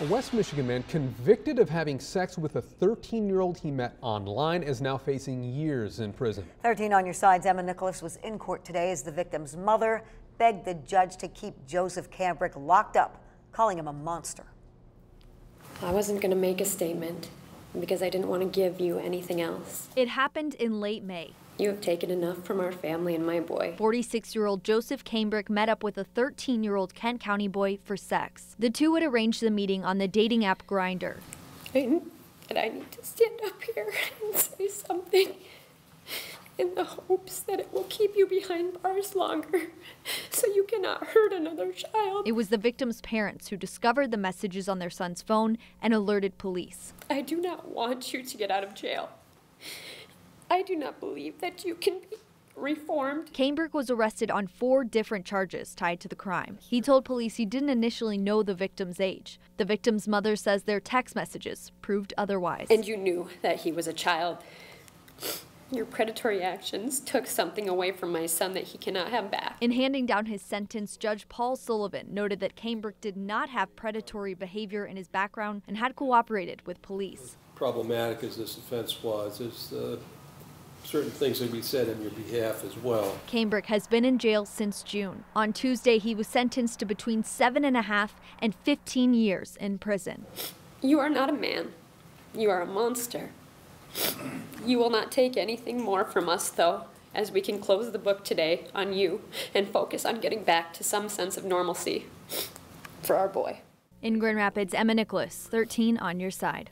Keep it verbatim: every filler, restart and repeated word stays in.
A West Michigan man convicted of having sex with a thirteen-year-old he met online is now facing years in prison. thirteen On Your Side's Emma Nicholas was in court today as the victim's mother begged the judge to keep Joseph Cambric locked up, calling him a monster. I wasn't going to make a statement because I didn't want to give you anything else. It happened in late May. You have taken enough from our family and my boy. forty-six-year-old Joseph Cambric met up with a thirteen-year-old Kent County boy for sex. The two would arrange the meeting on the dating app Grindr. And I need to stand up here and say something in the hopes that it will keep you behind bars longer so you cannot hurt another child. It was the victim's parents who discovered the messages on their son's phone and alerted police. I do not want you to get out of jail. I do not believe that you can be reformed. Cambric was arrested on four different charges tied to the crime. He told police he didn't initially know the victim's age. The victim's mother says their text messages proved otherwise. And you knew that he was a child. Your predatory actions took something away from my son that he cannot have back. In handing down his sentence, Judge Paul Sullivan noted that Cambric did not have predatory behavior in his background and had cooperated with police. As problematic as this offense was, is the certain things that we said on your behalf as well. Cambric has been in jail since June. On Tuesday, he was sentenced to between seven and a half and fifteen years in prison. You are not a man. You are a monster. You will not take anything more from us, though, as we can close the book today on you and focus on getting back to some sense of normalcy for our boy. In Grand Rapids, Emma Nicholas, thirteen On Your Side.